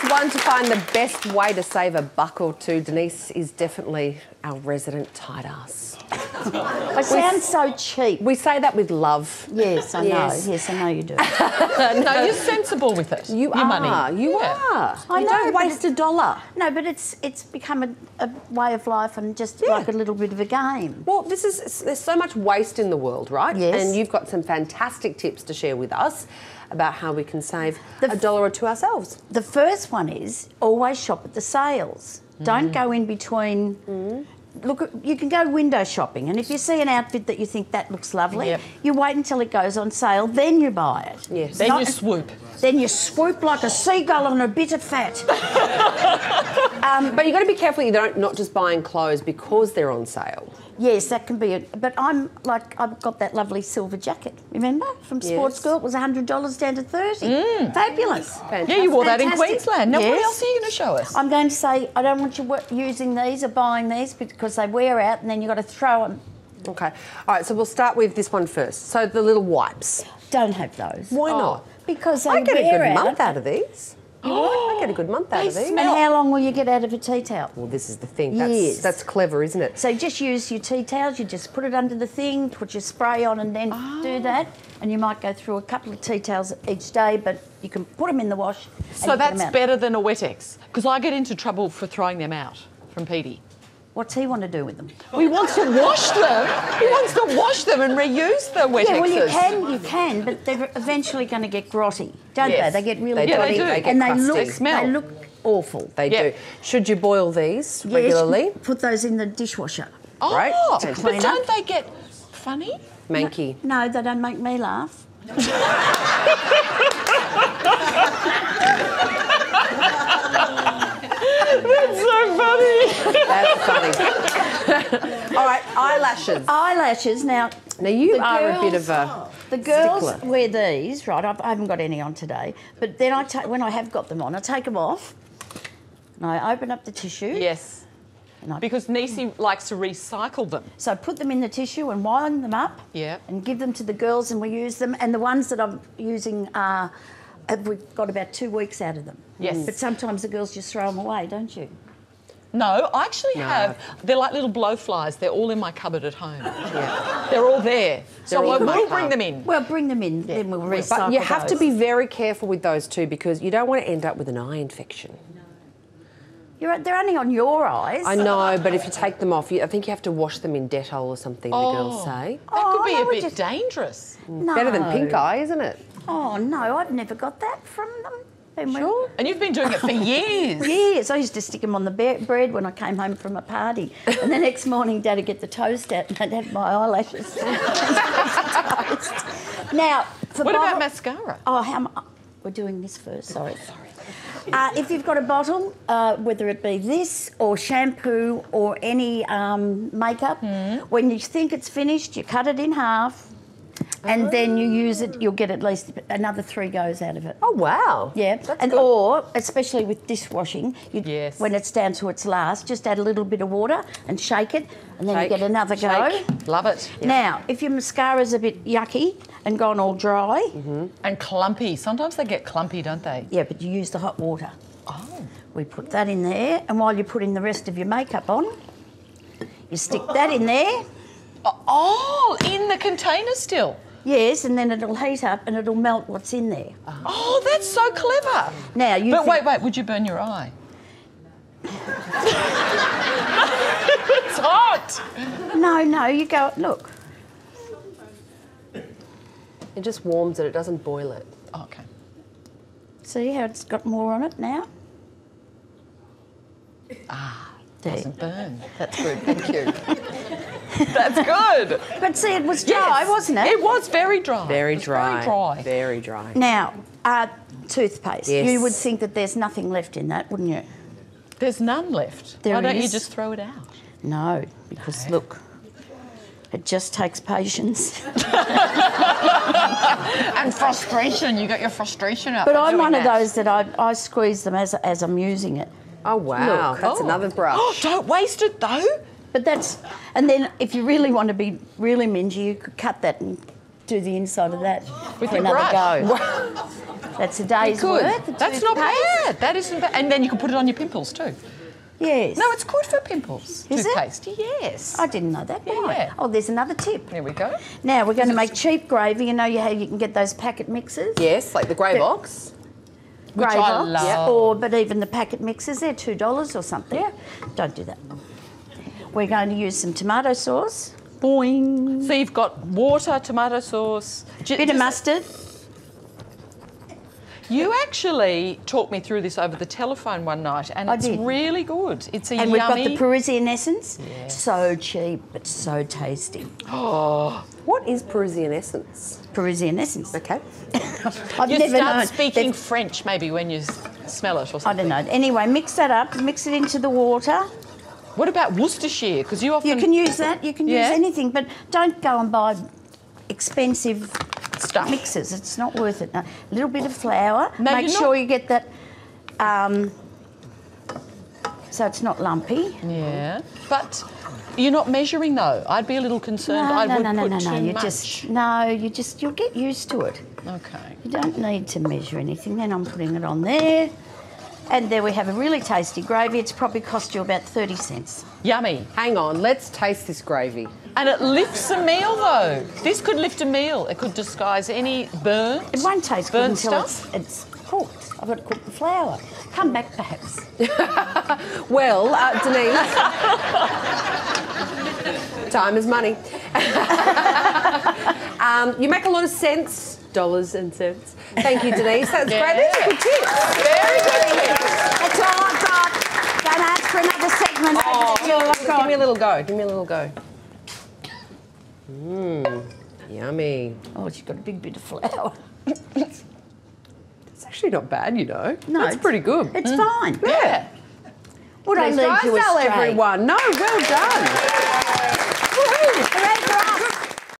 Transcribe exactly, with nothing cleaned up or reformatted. guys want to find the best way to save a buck or two, Denise is definitely our resident tight ass. I sound so cheap. We say that with love. Yes, I yes. know. Yes, I know you do. No, you're sensible with it. You Your are. Money. You yeah. are. I you know, don't waste a dollar. No, but it's it's become a, a way of life and just yeah. like a little bit of a game. Well, this is there's so much waste in the world, right? Yes. And you've got some fantastic tips to share with us about how we can save the a dollar or two ourselves. The first one is always shop at the sales. Mm. Don't go in between. Mm. Look, you can go window shopping, and if you see an outfit that you think that looks lovely, yep. you wait until it goes on sale, then you buy it. Yes. Then Not, you swoop. Then you swoop like a seagull on a bit of fat. um, but you've got to be careful you don't not just buying clothes because they're on sale. Yes, that can be it. But I'm like, I've got that lovely silver jacket, remember? From Sportsgirl, it was one hundred dollars down to thirty dollars. Mm. Fabulous. Fantastic. Yeah, you wore that Fantastic. in Queensland. Now, yes. what else are you going to show us? I'm going to say, I don't want you using these or buying these because they wear out and then you've got to throw them. Okay. All right, so we'll start with this one first. So the little wipes. Don't have those. Why oh. not? Because they I get wear a good out. month out of these. Oh, I get a good month out of these. And how long will you get out of a tea towel? Well, this is the thing. That's, yes. that's clever, isn't it? So just use your tea towels. You just put it under the thing, put your spray on and then oh. do that. And you might go through a couple of tea towels each day, but you can put them in the wash. So that's better than a Wettex? Because I get into trouble for throwing them out from Petey. What's he want to do with them? Well, he wants to wash them. He wants to wash them and reuse the Wetexes. Yeah, well, you can, you can, but they're eventually going to get grotty, don't yes. they? They get really they grotty. Do. They get and they crusty. look, they, smell. they look awful. They yep. do. Should you boil these yes, regularly? Put those in the dishwasher. Oh, right? to clean but don't up. they get funny? Manky. No, no, they don't make me laugh. That's so funny. That's funny. All right, eyelashes. Eyelashes. Now, now you are girls, a bit of a the girls stickler. wear these, right? I've, I haven't got any on today, but then I take when I have got them on, I take them off, and I open up the tissue. Yes. I, because Niecy likes to recycle them. So I put them in the tissue and wind them up. Yeah. And give them to the girls, and we use them. And the ones that I'm using are. We've got about two weeks out of them. Yes. But sometimes the girls just throw them away, don't you? No, I actually no. have. They're like little blowflies. They're all in my cupboard at home. Yeah. They're all there. So we'll bring car. them in. Well, bring them in, yeah. then we'll recycle But you those. have to be very careful with those too because you don't want to end up with an eye infection. No. You're, they're only on your eyes. I know, but if you take them off, you, I think you have to wash them in Dettol or something, oh, the girls say. That oh, could be that a bit just... dangerous. No. Better than pink eye, isn't it? Oh, no, I've never got that from them. Been sure. And you've been doing it for years. Years. I used to stick them on the bread when I came home from a party. And the next morning, Dad would get the toast out and I'd have my eyelashes. Now, for What about mascara? Oh, how am I... We're doing this first, sorry. Sorry. Uh, if you've got a bottle, uh, whether it be this or shampoo or any um, makeup, mm. when you think it's finished, you cut it in half. And oh. then you use it, you'll get at least another three goes out of it. Oh, wow. Yeah. That's and good. Or, especially with dishwashing, you, yes. when it's down to its last, just add a little bit of water and shake it, and then shake, you get another shake. go. Love it. Yeah. Now, if your mascara's a bit yucky and gone all dry... Mm-hmm. And clumpy. Sometimes they get clumpy, don't they? Yeah, but you use the hot water. Oh. We put that in there, and while you're putting the rest of your makeup on, you stick that in there. Oh, in the container still? Yes, and then it'll heat up and it'll melt what's in there. Oh, oh that's so clever. Now you. But wait, wait, would you burn your eye? It's hot. No, no, you go, look. It just warms it, it doesn't boil it. Oh, okay. See how it's got more on it now? Ah, it doesn't burn. That's good, thank you. That's good. But see, it was dry, yes. wasn't it? It was very dry. Very dry. Very dry. Very dry. Now, uh, toothpaste. Yes. You would think that there's nothing left in that, wouldn't you? There's none left. There Why don't is. you just throw it out? No, because no. look, it just takes patience. And frustration. You got your frustration out. But I'm one that. of those that I, I squeeze them as as I'm using it. Oh wow, look, that's oh. another brush. Oh, don't waste it though. But that's, and then if you really want to be really mingy, you could cut that and do the inside of that with another brush. go. That's a day's good. worth. That's not bad. That isn't bad. And then you can put it on your pimples too. Yes. No, it's good for pimples. Is toothpaste. It? Yes. I didn't know that. Why? Yeah. Oh, there's another tip. There we go. Now we're going to make cheap gravy. You know how you can get those packet mixes? Yes, like the grey box. Grey box. I love. Or but even the packet mixes, they're two dollars or something. Yeah. Don't do that. We're going to use some tomato sauce. Boing. So you've got water, tomato sauce, J bit of mustard. You actually talked me through this over the telephone one night, and I it's did. really good. It's a and yummy... And we've got the Parisian essence. Yes. So cheap, but so tasty. Oh. What is Parisian essence? Parisian essence. OK. I've you never start known. speaking They've... French, maybe, when you smell it or something. I don't know. Anyway, mix that up, mix it into the water. What about Worcestershire? Because you often... You can use that, you can yeah. use anything, but don't go and buy expensive... Stuff. Mixes, it's not worth it. No. A little bit of flour. No, Make sure not... you get that, um, so it's not lumpy. Yeah, but you're not measuring though. I'd be a little concerned. No, I no, would no, no, put no, no. Too you much. Just no, you just you'll get used to it. Okay. You don't need to measure anything. Then I'm putting it on there, and there we have a really tasty gravy. It's probably cost you about thirty cents. Yummy. Hang on, let's taste this gravy. And it lifts a meal, though. This could lift a meal. It could disguise any burnt It won't taste good until it's, it's cooked. I've got to cook the flour. Come back, perhaps. Well, uh, Denise... time is money. um, you make a lot of cents. Dollars and cents. Thank you, Denise. That's yeah. great. That's a good tip. Very good tip. That's all I've got. Don't ask for another segment. Oh, oh, give me a little go. Give me a little go. Mmm, yummy. Oh, she's got a big bit of flour. It's actually not bad, you know. No. It's pretty good. It's mm. fine. Yeah. yeah. Would I lead you astray? everyone. No, well done.